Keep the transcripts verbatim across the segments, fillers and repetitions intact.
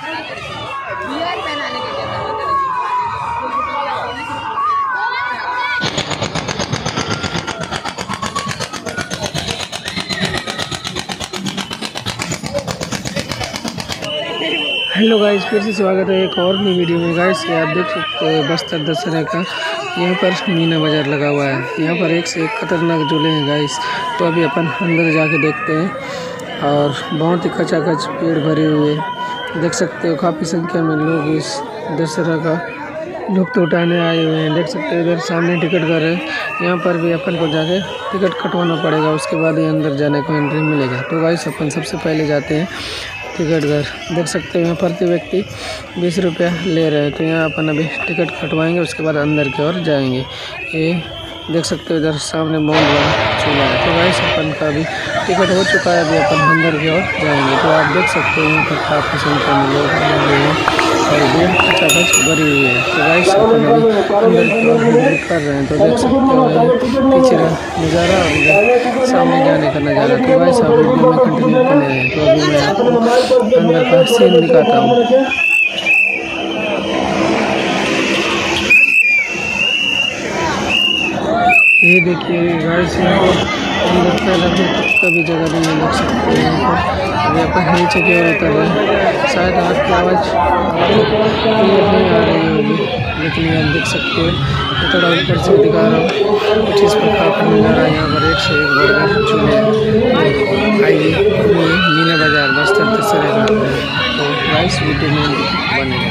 Hello guys, फिर से स्वागत है एक और नई वीडियो में। गाइस ये आप देख सकते हैं बस्तर दशहरा का यहाँ पर मीना बाज़ार लगा हुआ है। यहाँ पर एक से एक खतरनाक झूले हैं गाइस। तो अभी अपन अंदर जाके देखते हैं और बहुत ही खचाखच पेड़ भरे हुए देख सकते हो। काफ़ी संख्या में लोग इस दशहरा का लुत्फ़ उठाने आए हुए हैं। देख सकते हो इधर सामने टिकट घर है, यहाँ पर भी अपन को जाके टिकट कटवाना पड़ेगा, उसके बाद ही अंदर जाने को एंट्री मिलेगा। तो गाइस अपन सबसे पहले जाते हैं टिकट घर। देख सकते हो यहाँ प्रति व्यक्ति बीस रुपया ले रहे हैं। तो यहाँ अपन अभी टिकट कटवाएंगे, उसके बाद अंदर की ओर जाएंगे। ये देख सकते हो इधर सामने बहुत बड़ा चूल्हा है। तो गाइस अपन का भी टिकट हो चुका है, अभी अपन अंदर की ओर जाएंगे। तो आप देख सकते हो यहाँ पर काफ़ी संख्या में लोग और भीड़ खचाखच भरी हुई है। तो गाइस अपन अभी अंदर की ओर कर रहे हैं। तो देख सकते हो पीछे का नज़ारा और इधर सामने जाने का नज़ारा। तो गाइस आप वीडियो में कंटिन्यू कर रहे हैं। तो अभी मैं आपको अंदर का सीन दिखाता हूँ। ये देखिए गाइस यहाँ पर कभी जगह भी नहीं लग सकते हैं। यहाँ पर नीचे की ओर उतर रहे हैं, शायद आपकी आवाज़ क्लियर नहीं आ रही होगी, लेकिन आप देख सकते हो। मैं थोड़ा ऊपर से दिखा रहा हूँ, कुछ इस पर काफ़ी नज़ारा है। यहाँ पर एक से एक बड़ा चूल्हे हैं। आइए मीना बाज़ार बस्तर दशहरा का। तो गाइस वीडियो में बने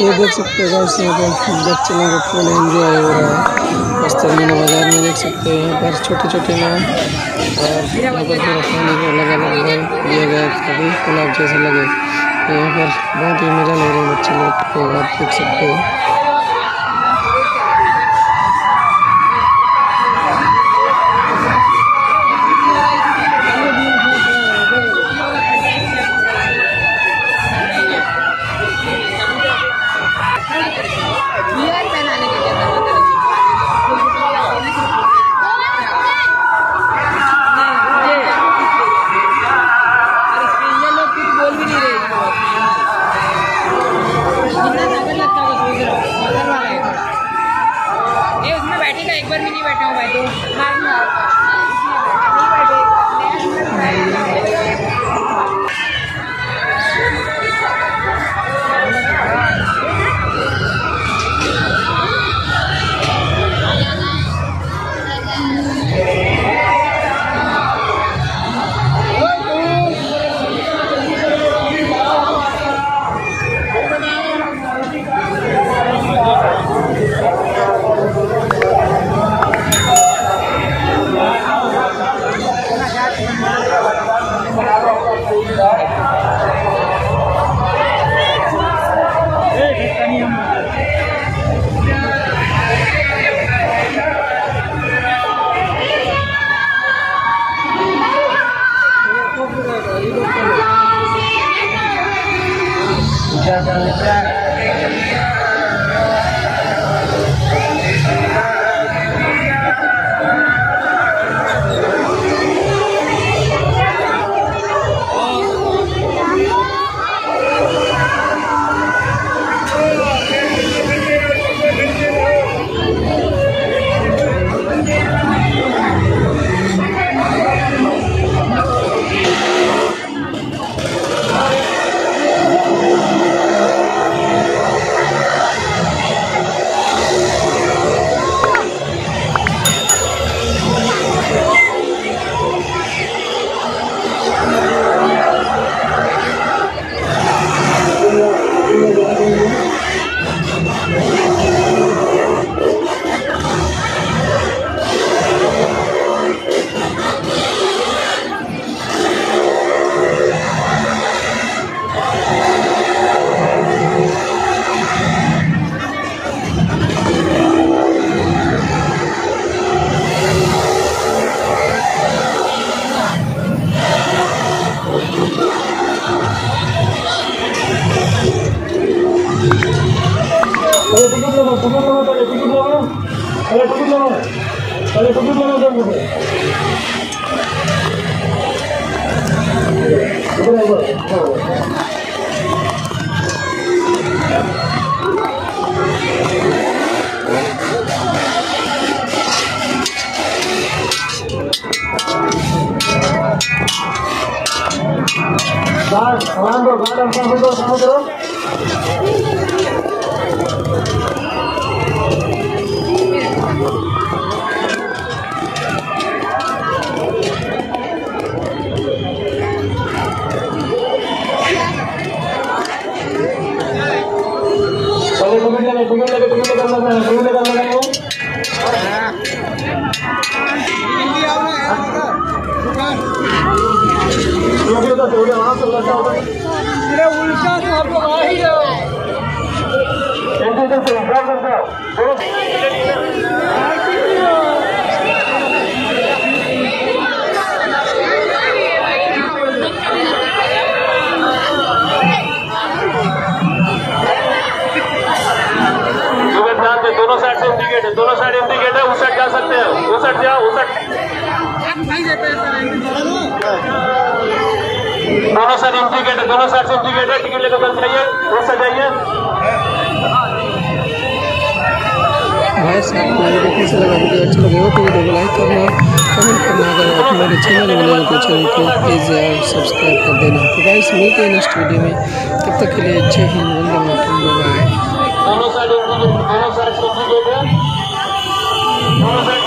ये देख सकते हो गाइस, यहाँ पर बच्चे लोगों को फुल एंजॉय हो रहा है बस्तर मीना बाज़ार में। देख सकते हो यहाँ पर छोटे छोटे नाम और यहाँ पर पूरा खाने को अलग अलग रंग दिया गया ताकि गुलाब जैसे लगे। तो यहाँ पर बहुत ही मज़ा ले रहे हैं बच्चे लोग। तो आप देख सकते हो Yeah. दोनों साइड दोनों साइड